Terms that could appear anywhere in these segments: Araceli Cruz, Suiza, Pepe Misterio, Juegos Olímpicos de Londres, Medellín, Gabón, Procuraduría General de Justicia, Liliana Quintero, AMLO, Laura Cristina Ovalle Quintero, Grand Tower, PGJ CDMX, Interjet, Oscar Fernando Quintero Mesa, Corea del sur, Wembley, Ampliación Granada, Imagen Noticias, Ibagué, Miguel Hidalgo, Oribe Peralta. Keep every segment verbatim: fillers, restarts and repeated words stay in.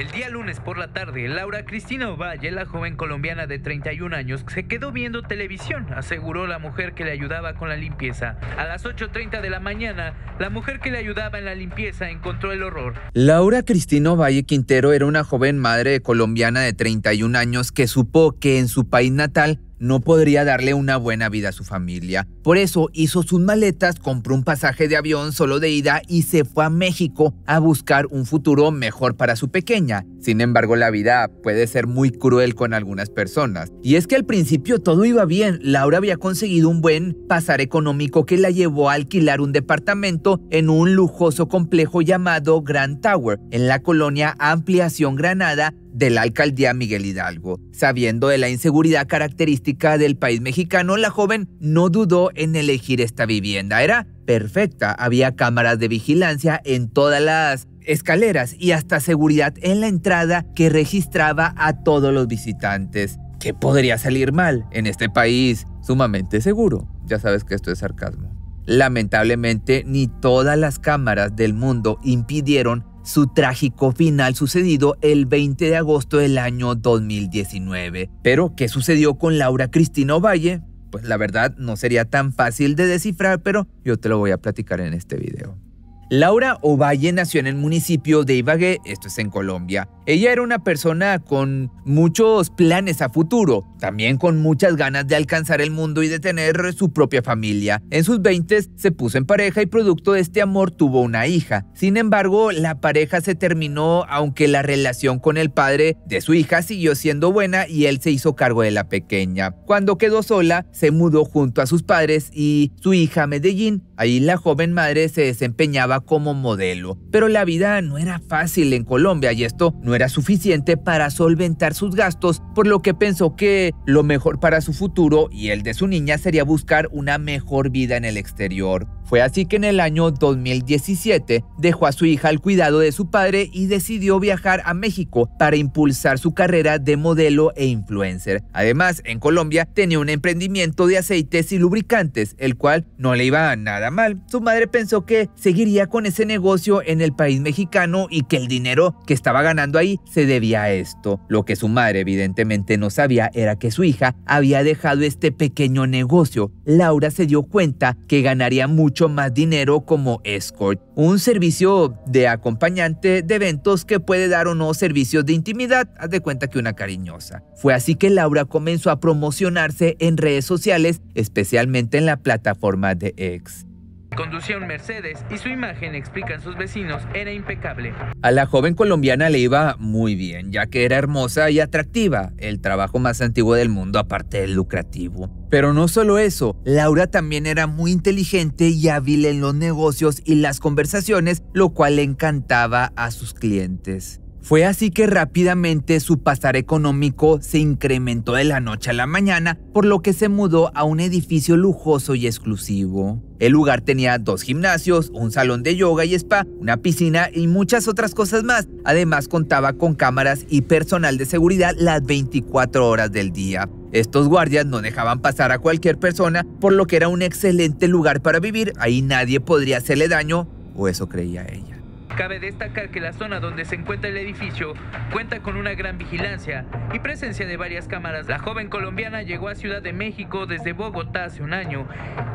El día lunes por la tarde, Laura Cristina Ovalle, la joven colombiana de treinta y un años, se quedó viendo televisión, aseguró la mujer que le ayudaba con la limpieza. A las ocho treinta de la mañana, la mujer que le ayudaba en la limpieza encontró el horror. Laura Cristina Ovalle Quintero era una joven madre colombiana de treinta y un años que supo que en su país natal no podría darle una buena vida a su familia. Por eso hizo sus maletas, compró un pasaje de avión solo de ida y se fue a México a buscar un futuro mejor para su pequeña. Sin embargo, la vida puede ser muy cruel con algunas personas. Y es que al principio todo iba bien. Laura había conseguido un buen pasar económico que la llevó a alquilar un departamento en un lujoso complejo llamado Grand Tower, en la colonia Ampliación Granada de la alcaldía Miguel Hidalgo. Sabiendo de la inseguridad característica del país mexicano, la joven no dudó en elegir esta vivienda. Era perfecta, había cámaras de vigilancia en todas las escaleras y hasta seguridad en la entrada que registraba a todos los visitantes. ¿Qué podría salir mal en este país sumamente seguro? Ya sabes que esto es sarcasmo. Lamentablemente, ni todas las cámaras del mundo impidieron su trágico final sucedido el veinte de agosto del año dos mil diecinueve. Pero, ¿qué sucedió con Laura Cristina Ovalle? Pues la verdad no sería tan fácil de descifrar, pero yo te lo voy a platicar en este video. Laura Ovalle nació en el municipio de Ibagué, esto es en Colombia. Ella era una persona con muchos planes a futuro, también con muchas ganas de alcanzar el mundo y de tener su propia familia. En sus veintes se puso en pareja y producto de este amor tuvo una hija. Sin embargo, la pareja se terminó, aunque la relación con el padre de su hija siguió siendo buena y él se hizo cargo de la pequeña. Cuando quedó sola, se mudó junto a sus padres y su hija a Medellín. Ahí la joven madre se desempeñaba como modelo, pero la vida no era fácil en Colombia y esto no era suficiente para solventar sus gastos, por lo que pensó que lo mejor para su futuro y el de su niña sería buscar una mejor vida en el exterior. Fue así que en el año dos mil diecisiete dejó a su hija al cuidado de su padre y decidió viajar a México para impulsar su carrera de modelo e influencer. Además, en Colombia tenía un emprendimiento de aceites y lubricantes, el cual no le iba nada mal. Su madre pensó que seguiría con ese negocio en el país mexicano y que el dinero que estaba ganando ahí se debía a esto. Lo que su madre evidentemente no sabía era que su hija había dejado este pequeño negocio. Laura se dio cuenta que ganaría mucho más dinero como escort, un servicio de acompañante de eventos que puede dar o no servicios de intimidad, haz de cuenta que una cariñosa. Fue así que Laura comenzó a promocionarse en redes sociales, especialmente en la plataforma de X. Conducía un Mercedes y su imagen, explican sus vecinos, era impecable. A la joven colombiana le iba muy bien, ya que era hermosa y atractiva, el trabajo más antiguo del mundo aparte del lucrativo. Pero no solo eso, Laura también era muy inteligente y hábil en los negocios y las conversaciones, lo cual le encantaba a sus clientes. Fue así que rápidamente su pasar económico se incrementó de la noche a la mañana, por lo que se mudó a un edificio lujoso y exclusivo. El lugar tenía dos gimnasios, un salón de yoga y spa, una piscina y muchas otras cosas más. Además, contaba con cámaras y personal de seguridad las veinticuatro horas del día. Estos guardias no dejaban pasar a cualquier persona, por lo que era un excelente lugar para vivir. Ahí nadie podría hacerle daño, o eso creía ella. Cabe destacar que la zona donde se encuentra el edificio cuenta con una gran vigilancia y presencia de varias cámaras. La joven colombiana llegó a Ciudad de México desde Bogotá hace un año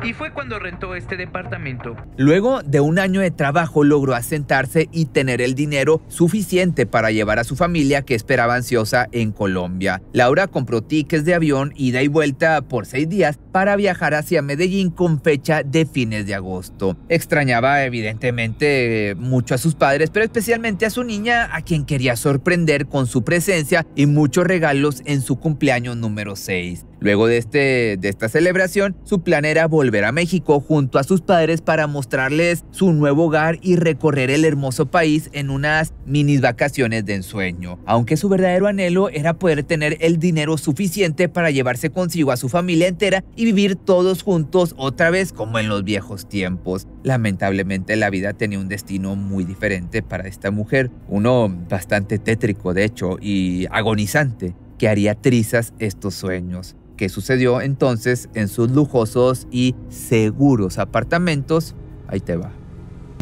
y fue cuando rentó este departamento. Luego de un año de trabajo logró asentarse y tener el dinero suficiente para llevar a su familia, que esperaba ansiosa, en Colombia. Laura compró tickets de avión ida y vuelta por seis días para viajar hacia Medellín con fecha de fines de agosto. Extrañaba evidentemente mucho a sus padres, pero especialmente a su niña, a quien quería sorprender con su presencia y muchos regalos en su cumpleaños número seis. Luego de, este, de esta celebración, su plan era volver a México junto a sus padres para mostrarles su nuevo hogar y recorrer el hermoso país en unas mini vacaciones de ensueño, aunque su verdadero anhelo era poder tener el dinero suficiente para llevarse consigo a su familia entera y vivir todos juntos otra vez como en los viejos tiempos. Lamentablemente, la vida tenía un destino muy diferente para esta mujer, uno bastante tétrico de hecho y agonizante, que haría trizas estos sueños. ¿Qué sucedió entonces en sus lujosos y seguros apartamentos? Ahí te va.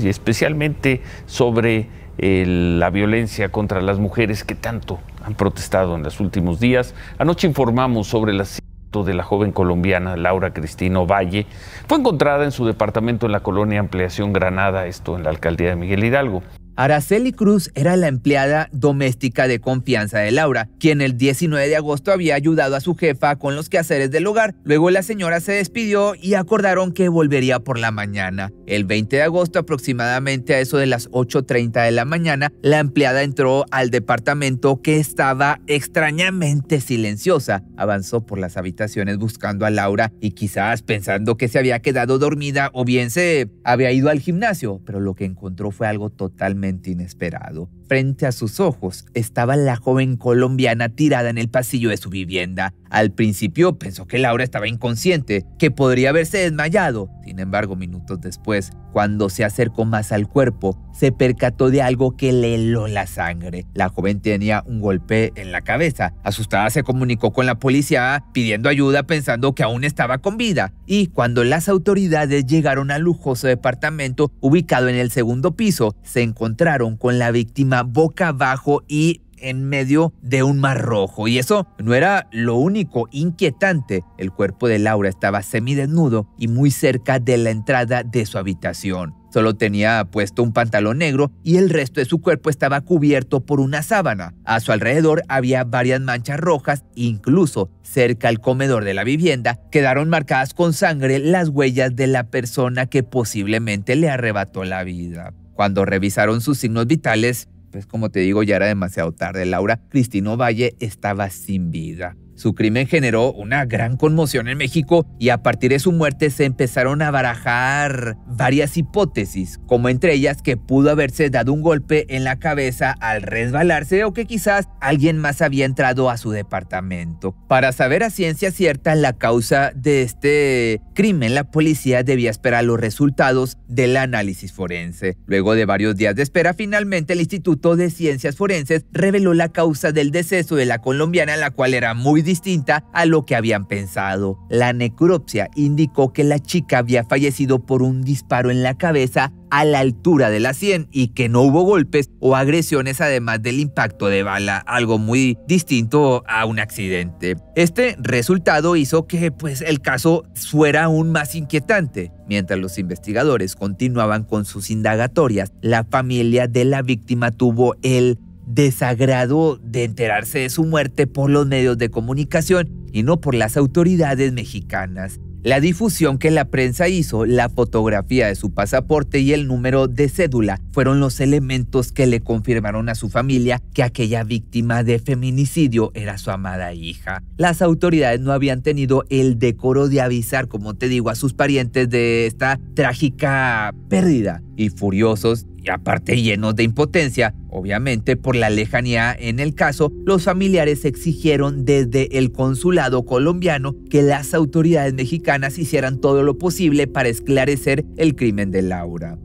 Y especialmente sobre el, la violencia contra las mujeres que tanto han protestado en los últimos días. Anoche informamos sobre el asesinato de la joven colombiana Laura Cristina Ovalle. Fue encontrada en su departamento en la colonia Ampliación Granada, esto en la alcaldía de Miguel Hidalgo. Araceli Cruz era la empleada doméstica de confianza de Laura, quien el diecinueve de agosto había ayudado a su jefa con los quehaceres del hogar. Luego la señora se despidió y acordaron que volvería por la mañana. El veinte de agosto, aproximadamente a eso de las ocho treinta de la mañana, la empleada entró al departamento, que estaba extrañamente silenciosa. Avanzó por las habitaciones buscando a Laura y quizás pensando que se había quedado dormida o bien se había ido al gimnasio, pero lo que encontró fue algo totalmente inesperado. Frente a sus ojos estaba la joven colombiana tirada en el pasillo de su vivienda. Al principio pensó que Laura estaba inconsciente, que podría haberse desmayado. Sin embargo, minutos después, cuando se acercó más al cuerpo, se percató de algo que le heló la sangre. La joven tenía un golpe en la cabeza. Asustada, se comunicó con la policía pidiendo ayuda, pensando que aún estaba con vida. Y cuando las autoridades llegaron al lujoso departamento ubicado en el segundo piso, se encontraron con la víctima boca abajo y en medio de un mar rojo. Y eso no era lo único inquietante. El cuerpo de Laura estaba semidesnudo y muy cerca de la entrada de su habitación. Solo tenía puesto un pantalón negro y el resto de su cuerpo estaba cubierto por una sábana. A su alrededor había varias manchas rojas, incluso cerca al comedor de la vivienda quedaron marcadas con sangre las huellas de la persona que posiblemente le arrebató la vida. Cuando revisaron sus signos vitales, pues como te digo, ya era demasiado tarde. Laura Cristina Ovalle estaba sin vida. Su crimen generó una gran conmoción en México y a partir de su muerte se empezaron a barajar varias hipótesis, como entre ellas que pudo haberse dado un golpe en la cabeza al resbalarse o que quizás alguien más había entrado a su departamento. Para saber a ciencia cierta la causa de este crimen, la policía debía esperar los resultados del análisis forense. Luego de varios días de espera, finalmente el Instituto de Ciencias Forenses reveló la causa del deceso de la colombiana, la cual era muy distinta a lo que habían pensado. La necropsia indicó que la chica había fallecido por un disparo en la cabeza a la altura de la sien y que no hubo golpes o agresiones además del impacto de bala, algo muy distinto a un accidente. Este resultado hizo que pues, el caso fuera aún más inquietante. Mientras los investigadores continuaban con sus indagatorias, la familia de la víctima tuvo el desagrado de enterarse de su muerte por los medios de comunicación y no por las autoridades mexicanas. La difusión que la prensa hizo, la fotografía de su pasaporte y el número de cédula fueron los elementos que le confirmaron a su familia que aquella víctima de feminicidio era su amada hija. Las autoridades no habían tenido el decoro de avisar, como te digo, a sus parientes de esta trágica pérdida. Y furiosos y aparte llenos de impotencia, obviamente por la lejanía en el caso, los familiares exigieron desde el consulado colombiano que las autoridades mexicanas hicieran todo lo posible para esclarecer el crimen de Laura.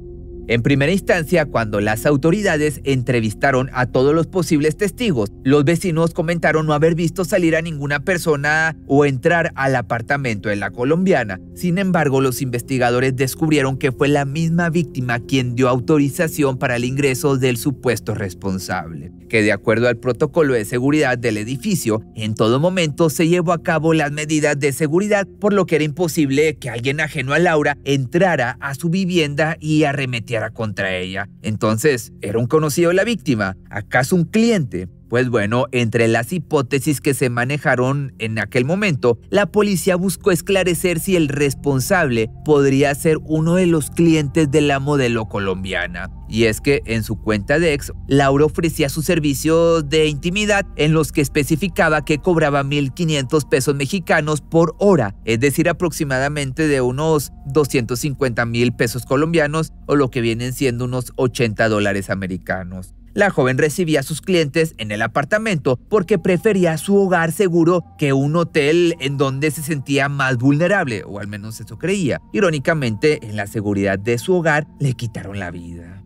En primera instancia, cuando las autoridades entrevistaron a todos los posibles testigos, los vecinos comentaron no haber visto salir a ninguna persona o entrar al apartamento de la colombiana. Sin embargo, los investigadores descubrieron que fue la misma víctima quien dio autorización para el ingreso del supuesto responsable, que de acuerdo al protocolo de seguridad del edificio, en todo momento se llevó a cabo las medidas de seguridad, por lo que era imposible que alguien ajeno a Laura entrara a su vivienda y arremetiera contra ella. Entonces, ¿era un conocido de la víctima? ¿Acaso un cliente? Pues bueno, entre las hipótesis que se manejaron en aquel momento, la policía buscó esclarecer si el responsable podría ser uno de los clientes de la modelo colombiana. Y es que en su cuenta de ex, Laura ofrecía sus servicios de intimidad en los que especificaba que cobraba mil quinientos pesos mexicanos por hora, es decir, aproximadamente de unos doscientos cincuenta mil pesos colombianos o lo que vienen siendo unos ochenta dólares americanos. La joven recibía a sus clientes en el apartamento porque prefería su hogar seguro que un hotel en donde se sentía más vulnerable, o al menos eso creía. Irónicamente, en la seguridad de su hogar le quitaron la vida.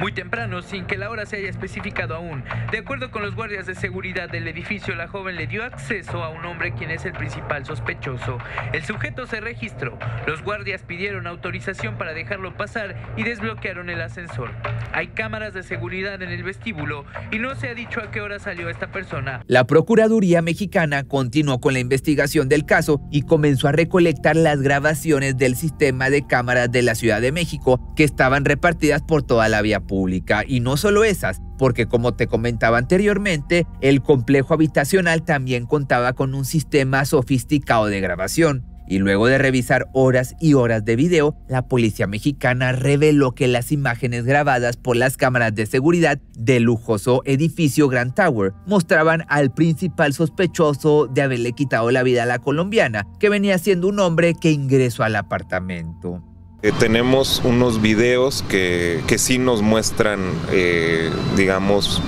Muy temprano, sin que la hora se haya especificado aún. De acuerdo con los guardias de seguridad del edificio, la joven le dio acceso a un hombre quien es el principal sospechoso. El sujeto se registró. Los guardias pidieron autorización para dejarlo pasar y desbloquearon el ascensor. Hay cámaras de seguridad en el vestíbulo y no se ha dicho a qué hora salió esta persona. La Procuraduría Mexicana continuó con la investigación del caso y comenzó a recolectar las grabaciones del sistema de cámaras de la Ciudad de México que estaban repartidas por toda la vía pública. Y no solo esas, porque como te comentaba anteriormente, el complejo habitacional también contaba con un sistema sofisticado de grabación. Y luego de revisar horas y horas de video, la policía mexicana reveló que las imágenes grabadas por las cámaras de seguridad del lujoso edificio Grand Tower mostraban al principal sospechoso de haberle quitado la vida a la colombiana, que venía siendo un hombre que ingresó al apartamento. Eh, tenemos unos videos que, que sí nos muestran, eh, digamos,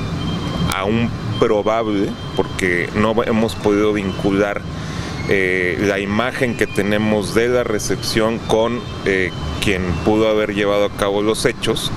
a un probable, porque no hemos podido vincular Eh, la imagen que tenemos de la recepción con eh, quien pudo haber llevado a cabo los hechos.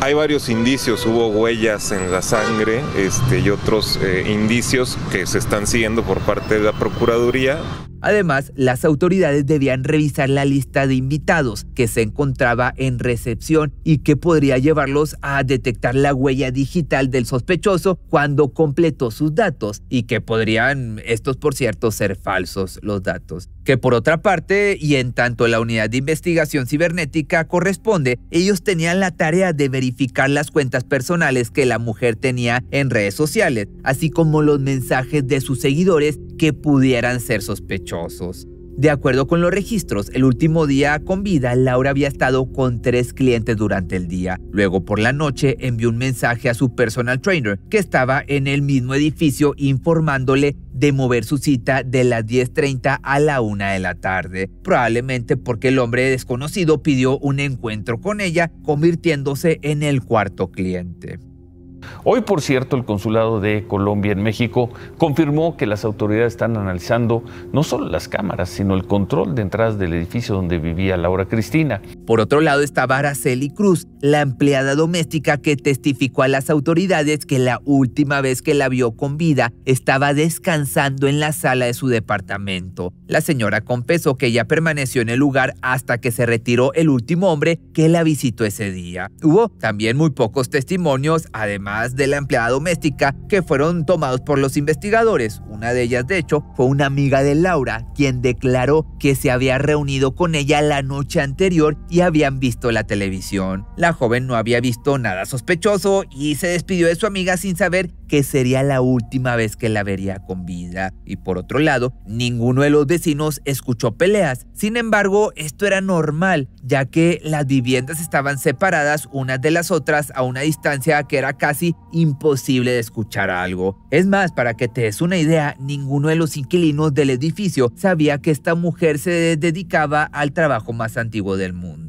Hay varios indicios, hubo huellas en la sangre este, y otros eh, indicios que se están siguiendo por parte de la Procuraduría. Además, las autoridades debían revisar la lista de invitados que se encontraba en recepción y que podría llevarlos a detectar la huella digital del sospechoso cuando completó sus datos, y que podrían, estos por cierto, ser falsos los datos. Que por otra parte, y en tanto la unidad de investigación cibernética corresponde, ellos tenían la tarea de verificar las cuentas personales que la mujer tenía en redes sociales, así como los mensajes de sus seguidores que pudieran ser sospechosos. De acuerdo con los registros, el último día con vida, Laura había estado con tres clientes durante el día. Luego, por la noche, envió un mensaje a su personal trainer, que estaba en el mismo edificio, informándole de mover su cita de las diez treinta a la una de la tarde, probablemente porque el hombre desconocido pidió un encuentro con ella, convirtiéndose en el cuarto cliente. Hoy, por cierto, el Consulado de Colombia en México confirmó que las autoridades están analizando no solo las cámaras, sino el control de entradas del edificio donde vivía Laura Cristina. Por otro lado estaba Araceli Cruz, la empleada doméstica que testificó a las autoridades que la última vez que la vio con vida estaba descansando en la sala de su departamento. La señora confesó que ella permaneció en el lugar hasta que se retiró el último hombre que la visitó ese día. Hubo también muy pocos testimonios, además de la empleada doméstica, que fueron tomados por los investigadores. Una de ellas, de hecho, fue una amiga de Laura, quien declaró que se había reunido con ella la noche anterior y habían visto la televisión. La joven no había visto nada sospechoso y se despidió de su amiga sin saber que sería la última vez que la vería con vida. Y por otro lado, ninguno de los vecinos escuchó peleas. Sin embargo, esto era normal, ya que las viviendas estaban separadas unas de las otras a una distancia que era casi imposible de escuchar algo. Es más, para que te des una idea, ninguno de los inquilinos del edificio sabía que esta mujer se dedicaba al trabajo más antiguo del mundo.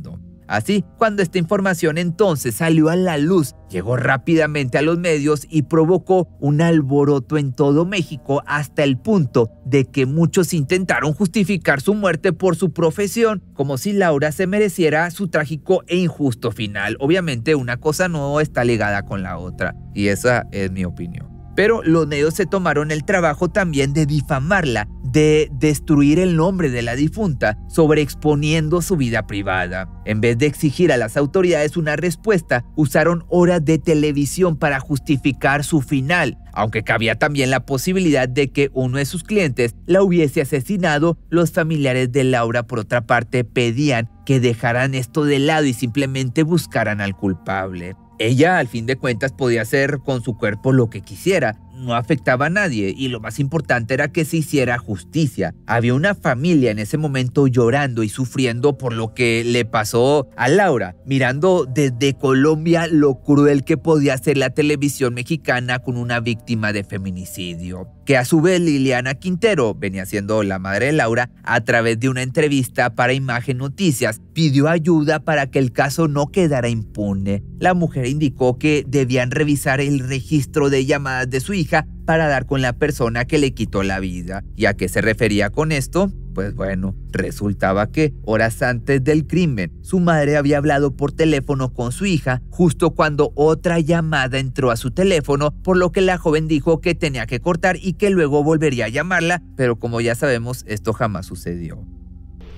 Así, cuando esta información entonces salió a la luz, llegó rápidamente a los medios y provocó un alboroto en todo México, hasta el punto de que muchos intentaron justificar su muerte por su profesión, como si Laura se mereciera su trágico e injusto final. Obviamente una cosa no está ligada con la otra, y esa es mi opinión. Pero los medios se tomaron el trabajo también de difamarla, de destruir el nombre de la difunta, sobreexponiendo su vida privada. En vez de exigir a las autoridades una respuesta, usaron horas de televisión para justificar su final, aunque cabía también la posibilidad de que uno de sus clientes la hubiese asesinado. Los familiares de Laura, por otra parte, pedían que dejaran esto de lado y simplemente buscaran al culpable. Ella, al fin de cuentas, podía hacer con su cuerpo lo que quisiera, no afectaba a nadie, y lo más importante era que se hiciera justicia. Había una familia en ese momento llorando y sufriendo por lo que le pasó a Laura, mirando desde Colombia lo cruel que podía hacer la televisión mexicana con una víctima de feminicidio. Que a su vez Liliana Quintero, venía siendo la madre de Laura, a través de una entrevista para Imagen Noticias, pidió ayuda para que el caso no quedara impune. La mujer indicó que debían revisar el registro de llamadas de su hija para dar con la persona que le quitó la vida. ¿Y a qué se refería con esto? pues bueno, resultaba que horas antes del crimen, su madre había hablado por teléfono con su hija justo cuando otra llamada entró a su teléfono, por lo que la joven dijo que tenía que cortar y que luego volvería a llamarla, pero como ya sabemos, esto jamás sucedió.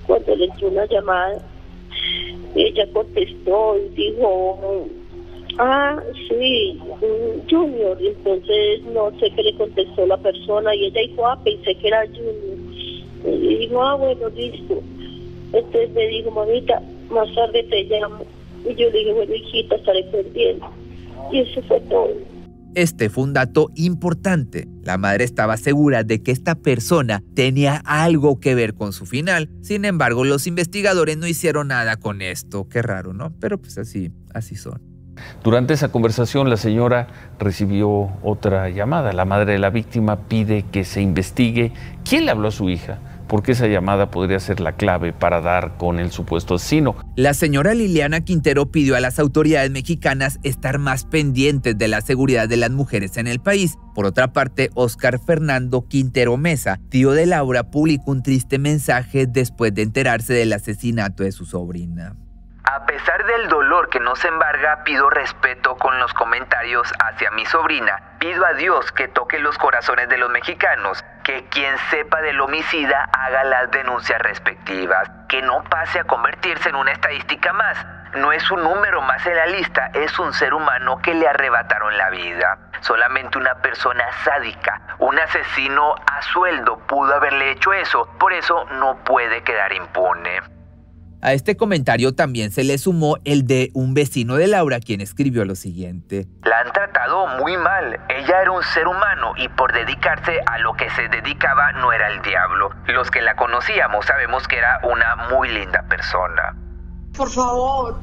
Cuando le entró una llamada, ella contestó y dijo... Ah, sí, Junior, entonces no sé qué le contestó la persona y ella dijo, ah, pensé que era Junior. Y dijo, ah, bueno, listo. Entonces me dijo, mamita, más tarde te llamo. Y yo le dije, bueno, hijita, estaré perdiendo. Y eso fue todo. Este fue un dato importante. La madre estaba segura de que esta persona tenía algo que ver con su final. Sin embargo, los investigadores no hicieron nada con esto. Qué raro, ¿no? Pero pues así, así son. Durante esa conversación, la señora recibió otra llamada. La madre de la víctima pide que se investigue quién le habló a su hija, porque esa llamada podría ser la clave para dar con el supuesto asesino. La señora Liliana Quintero pidió a las autoridades mexicanas estar más pendientes de la seguridad de las mujeres en el país. Por otra parte, Oscar Fernando Quintero Mesa, tío de Laura, publicó un triste mensaje después de enterarse del asesinato de su sobrina. A pesar del dolor que nos embarga, pido respeto con los comentarios hacia mi sobrina. Pido a Dios que toque los corazones de los mexicanos, que quien sepa del homicida haga las denuncias respectivas, que no pase a convertirse en una estadística más. No es un número más en la lista, es un ser humano que le arrebataron la vida. Solamente una persona sádica, un asesino a sueldo pudo haberle hecho eso, por eso no puede quedar impune. A este comentario también se le sumó el de un vecino de Laura, quien escribió lo siguiente. La han tratado muy mal. Ella era un ser humano y por dedicarse a lo que se dedicaba no era el diablo. Los que la conocíamos sabemos que era una muy linda persona. Por favor,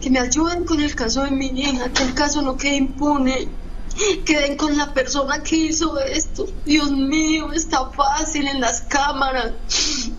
que me ayuden con el caso de mi hija, que el caso no quede impune. Queden con la persona que hizo esto. Dios mío, está fácil en las cámaras.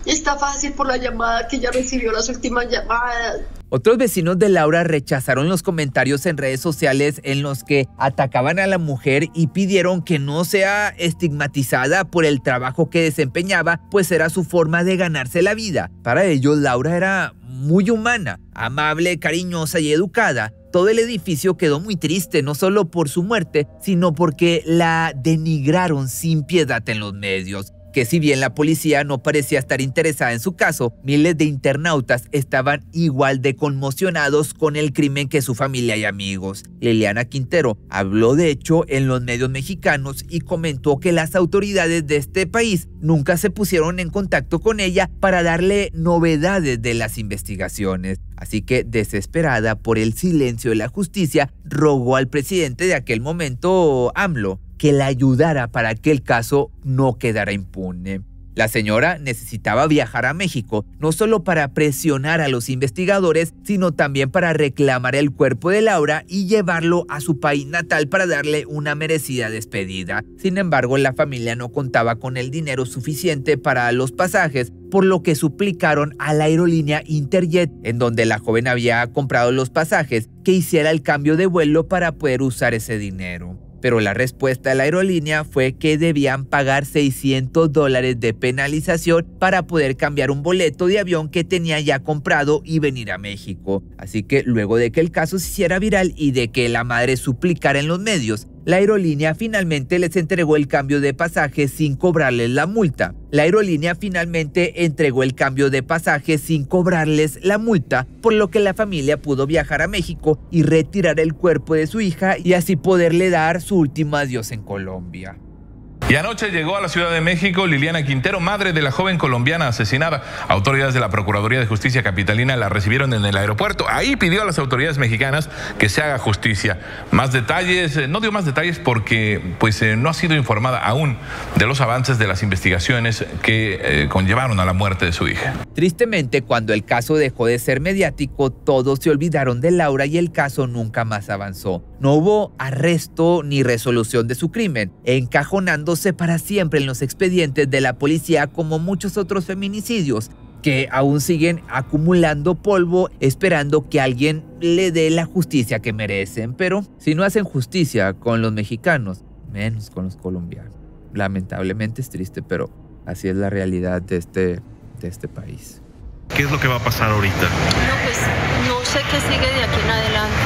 Está fácil por la llamada que ya recibió, las últimas llamadas. Otros vecinos de Laura rechazaron los comentarios en redes sociales en los que atacaban a la mujer y pidieron que no sea estigmatizada por el trabajo que desempeñaba, pues era su forma de ganarse la vida. Para ellos, Laura era muy humana, amable, cariñosa y educada. Todo el edificio quedó muy triste, no solo por su muerte, sino porque la denigraron sin piedad en los medios. Que si bien la policía no parecía estar interesada en su caso, miles de internautas estaban igual de conmocionados con el crimen que su familia y amigos. Liliana Quintero habló de hecho en los medios mexicanos y comentó que las autoridades de este país nunca se pusieron en contacto con ella para darle novedades de las investigaciones. Así que, desesperada por el silencio de la justicia, rogó al presidente de aquel momento, AMLO, que la ayudara para que el caso no quedara impune. La señora necesitaba viajar a México, no solo para presionar a los investigadores, sino también para reclamar el cuerpo de Laura y llevarlo a su país natal para darle una merecida despedida. Sin embargo, la familia no contaba con el dinero suficiente para los pasajes, por lo que suplicaron a la aerolínea Interjet, en donde la joven había comprado los pasajes, que hiciera el cambio de vuelo para poder usar ese dinero. Pero la respuesta de la aerolínea fue que debían pagar seiscientos dólares de penalización para poder cambiar un boleto de avión que tenía ya comprado y venir a México. Así que luego de que el caso se hiciera viral y de que la madre suplicara en los medios, la aerolínea finalmente les entregó el cambio de pasaje sin cobrarles la multa. La aerolínea finalmente entregó el cambio de pasaje sin cobrarles la multa, por lo que la familia pudo viajar a México y retirar el cuerpo de su hija y así poderle dar su último adiós en Colombia. Y anoche llegó a la Ciudad de México Liliana Quintero, madre de la joven colombiana asesinada. Autoridades de la Procuraduría de Justicia Capitalina la recibieron en el aeropuerto. Ahí pidió a las autoridades mexicanas que se haga justicia. Más detalles, eh, no dio más detalles porque pues, eh, no ha sido informada aún de los avances de las investigaciones que eh, conllevaron a la muerte de su hija. Tristemente, cuando el caso dejó de ser mediático, todos se olvidaron de Laura y el caso nunca más avanzó. No hubo arresto ni resolución de su crimen, encajonándose para siempre en los expedientes de la policía, como muchos otros feminicidios que aún siguen acumulando polvo esperando que alguien le dé la justicia que merecen. Pero si no hacen justicia con los mexicanos, menos con los colombianos. Lamentablemente es triste, pero así es la realidad de este de este país. ¿Qué es lo que va a pasar ahorita? No, pues no sé qué sigue de aquí en adelante.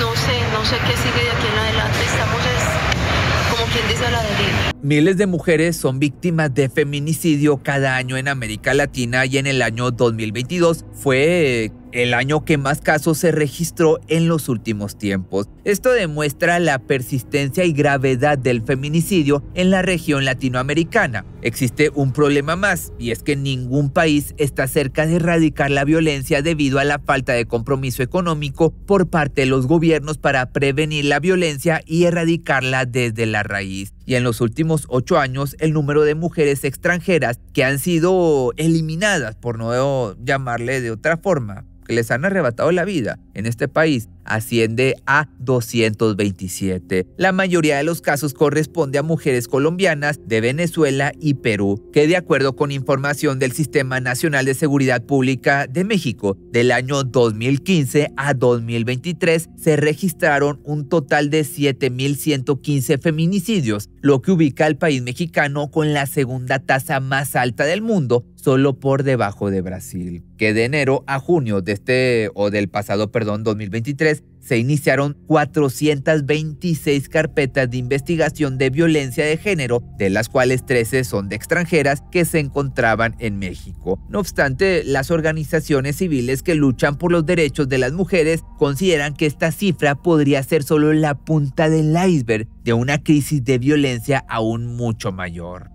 No sé, no sé qué sigue de aquí en adelante. Estamos es, como quien dice, a la deriva. Miles de mujeres son víctimas de feminicidio cada año en América Latina y en el año dos mil veintidós fue el año que más casos se registró en los últimos tiempos. Esto demuestra la persistencia y gravedad del feminicidio en la región latinoamericana. Existe un problema más, y es que ningún país está cerca de erradicar la violencia debido a la falta de compromiso económico por parte de los gobiernos para prevenir la violencia y erradicarla desde la raíz. Y en los últimos ocho años, el número de mujeres extranjeras que han sido eliminadas, por no llamarle de otra forma, que les han arrebatado la vida en este país, asciende a doscientos veintisiete. La mayoría de los casos corresponde a mujeres colombianas de Venezuela y Perú, que de acuerdo con información del Sistema Nacional de Seguridad Pública de México, del año dos mil quince a dos mil veintitrés se registraron un total de siete mil ciento quince feminicidios, lo que ubica al país mexicano con la segunda tasa más alta del mundo, solo por debajo de Brasil, que de enero a junio de este o del pasado, perdón, dos mil veintitrés, se iniciaron cuatrocientas veintiséis carpetas de investigación de violencia de género, de las cuales trece son de extranjeras que se encontraban en México. No obstante, las organizaciones civiles que luchan por los derechos de las mujeres consideran que esta cifra podría ser solo la punta del iceberg de una crisis de violencia aún mucho mayor.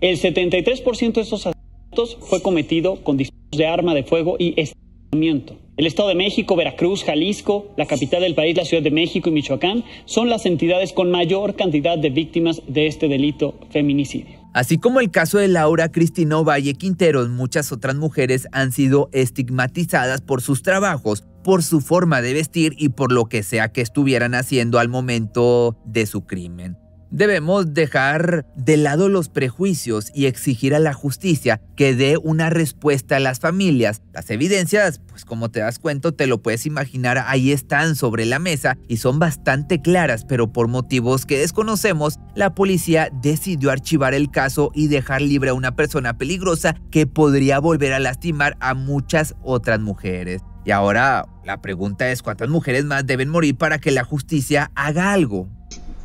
El setenta y tres por ciento de estos asesinatos fue cometido con disparos de arma de fuego y estacionamiento. El Estado de México, Veracruz, Jalisco, la capital del país, la Ciudad de México y Michoacán son las entidades con mayor cantidad de víctimas de este delito feminicidio. Así como el caso de Laura Cristina Ovalle Quintero, muchas otras mujeres han sido estigmatizadas por sus trabajos, por su forma de vestir y por lo que sea que estuvieran haciendo al momento de su crimen. Debemos dejar de lado los prejuicios y exigir a la justicia que dé una respuesta a las familias. Las evidencias, pues como te das cuenta, te lo puedes imaginar, ahí están sobre la mesa y son bastante claras, pero por motivos que desconocemos, la policía decidió archivar el caso y dejar libre a una persona peligrosa que podría volver a lastimar a muchas otras mujeres. Y ahora la pregunta es, ¿cuántas mujeres más deben morir para que la justicia haga algo?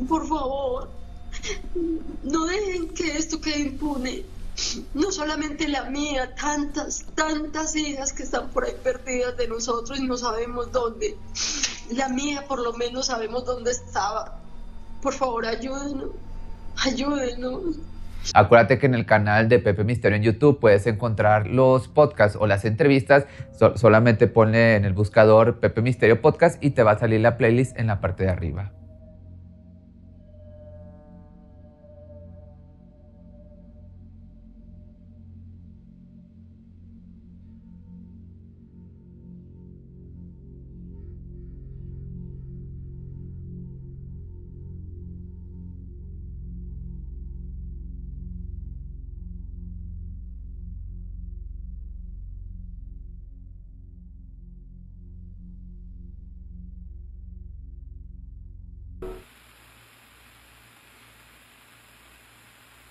Por favor, no dejen que esto quede impune. No solamente la mía, tantas, tantas hijas que están por ahí perdidas de nosotros y no sabemos dónde. La mía por lo menos sabemos dónde estaba. Por favor, ayúdenos, ayúdenos. Acuérdate que en el canal de Pepe Misterio en YouTube puedes encontrar los podcasts o las entrevistas. So- solamente ponle en el buscador Pepe Misterio Podcast y te va a salir la playlist en la parte de arriba.